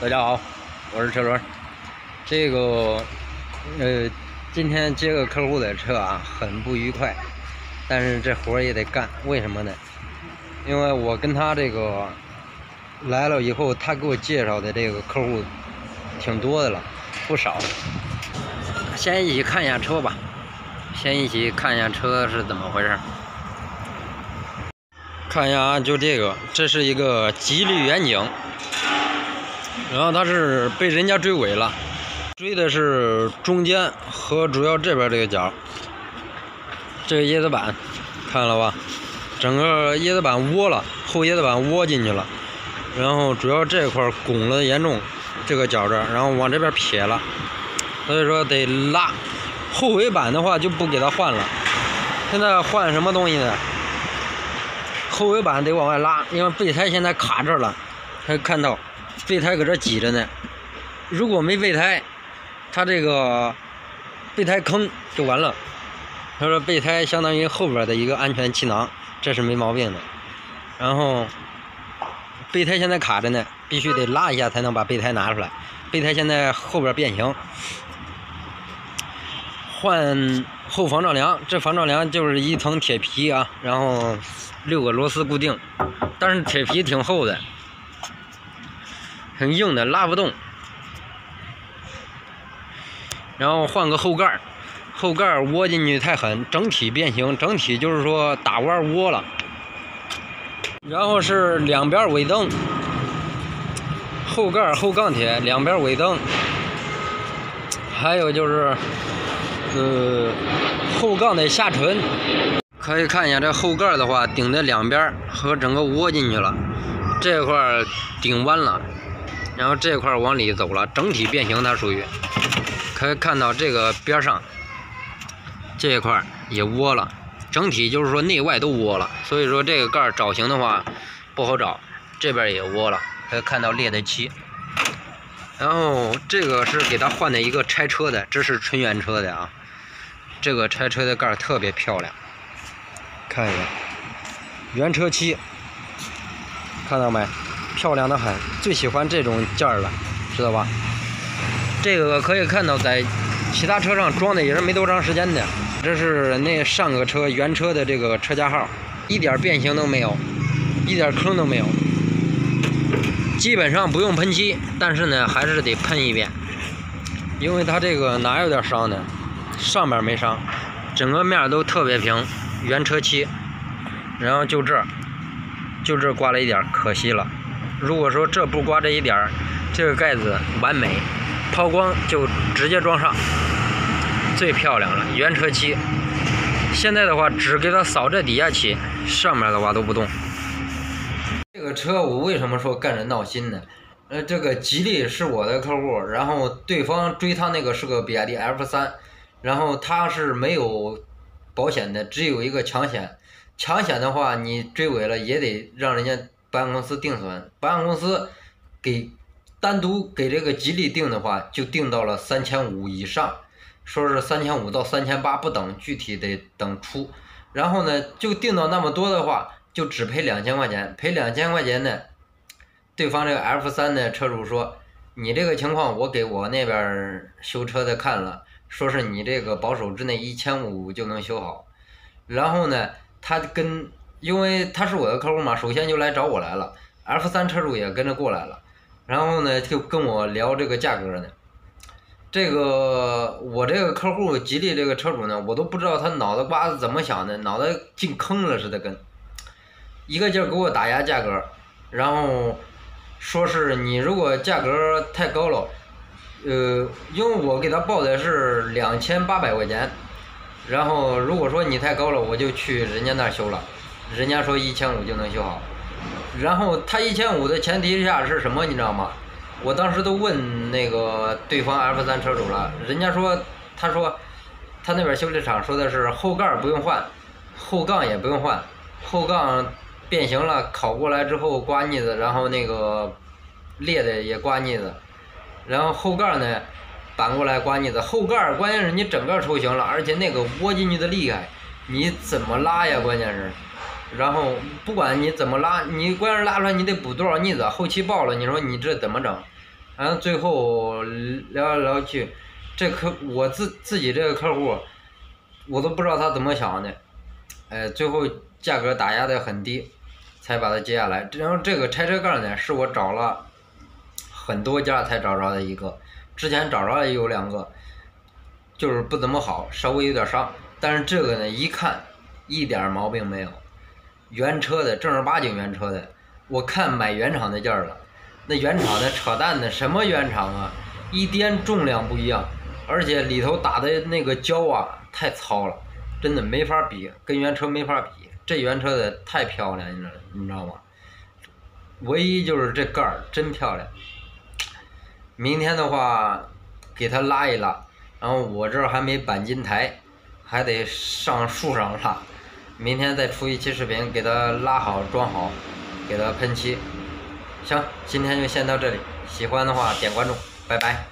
大家好，我是车轮。这个今天接个客户的车啊，很不愉快，但是这活也得干。为什么呢？因为我跟他这个来了以后，他给我介绍的这个客户挺多的了，不少。先一起看一下车吧，先一起看一下车是怎么回事。 看一下，就这个，这是一个吉利远景，然后它是被人家追尾了，追的是中间和主要这边这个角，这个椰子板，看了吧？整个椰子板窝了，后椰子板窝进去了，然后主要这块拱了严重，这个角这儿，然后往这边撇了，所以说得拉。后尾板的话就不给它换了，现在换什么东西呢？ 后尾板得往外拉，因为备胎现在卡这儿了，他看到备胎搁这挤着呢。如果没备胎，他这个备胎坑就完了。他说备胎相当于后边的一个安全气囊，这是没毛病的。然后备胎现在卡着呢，必须得拉一下才能把备胎拿出来。备胎现在后边变形，换后防撞梁，这防撞梁就是一层铁皮啊，然后。 6个螺丝固定，但是铁皮挺厚的，挺硬的，拉不动。然后换个后盖，后盖窝进去太狠，整体变形，整体就是说打弯窝了。然后是两边尾灯，后盖后钢铁，两边尾灯，还有就是后杠的下唇。 可以看一下这后盖的话，顶在两边和整个窝进去了，这块顶弯了，然后这块往里走了，整体变形它属于。可以看到这个边上这一块也窝了，整体就是说内外都窝了，所以说这个盖找型的话不好找，这边也窝了，可以看到裂的漆。然后这个是给他换的一个拆车的，这是纯原车的啊，这个拆车的盖特别漂亮。 看一下，原车漆，看到没？漂亮的很，最喜欢这种件儿了，知道吧？这个可以看到，在其他车上装的也是没多长时间的。这是那上个车原车的这个车架号，一点变形都没有，一点坑都没有，基本上不用喷漆，但是呢还是得喷一遍，因为它这个哪有点伤呢？上面没伤，整个面都特别平。 原车漆，然后就这刮了一点，可惜了。如果说这不刮这一点，这个盖子完美，抛光就直接装上，最漂亮了。原车漆，现在的话只给它扫这底下漆，上面的话都不动。这个车我为什么说干着闹心呢？这个吉利是我的客户，然后对方追他那个是个比亚迪 F3， 然后他是没有。 保险的只有一个强险，强险的话，你追尾了也得让人家保险公司定损，保险公司给单独给这个吉利定的话，就定到了3500以上，说是3500到3800不等，具体得等出。然后呢，就定到那么多的话，就只赔2000块钱，赔2000块钱呢，对方这个 F3的车主说，你这个情况我给我那边修车的看了。 说是你这个保守之内1500就能修好，然后呢，他跟因为他是我的客户嘛，首先就来找我来了 ，F3车主也跟着过来了，然后呢就跟我聊这个价格呢，这个我这个客户吉利这个车主呢，我都不知道他脑子瓜子怎么想的，脑袋进坑了似的跟，一个劲儿给我打压价格，然后说是你如果价格太高了。 因为我给他报的是2800块钱，然后如果说你太高了，我就去人家那儿修了，人家说1500就能修好，然后他1500的前提下是什么，你知道吗？我当时都问那个对方 F3车主了，人家说，他说他那边修理厂说的是后盖不用换，后杠也不用换，后杠变形了，烤过来之后刮腻子，然后那个裂的也刮腻子。 然后后盖呢，反过来刮腻子。后盖关键是你整个抽型了，而且那个窝进去的厉害，你怎么拉呀？关键是，然后不管你怎么拉，你关键拉出来你得补多少腻子，后期爆了，你说你这怎么整？然后最后聊来聊去，这我自己这个客户，我都不知道他怎么想的，最后价格打压的很低，才把它接下来。然后这个拆车杠呢，是我找了很多家才找着的一个，之前找着了也有两个，就是不怎么好，稍微有点伤，但是这个呢，一看一点毛病没有。原车的，正儿八经原车的，我看买原厂的件儿了，那原厂的扯淡的，什么原厂啊，一颠重量不一样，而且里头打的那个胶啊太糙了，真的没法比，跟原车没法比，这原车的太漂亮，你知道吗？唯一就是这盖儿真漂亮。明天的话给它拉一拉，然后我这儿还没钣金台，还得上树上拉。明天再出一期视频，给它拉好装好，给它喷漆。行，今天就先到这里，喜欢的话点关注，拜拜。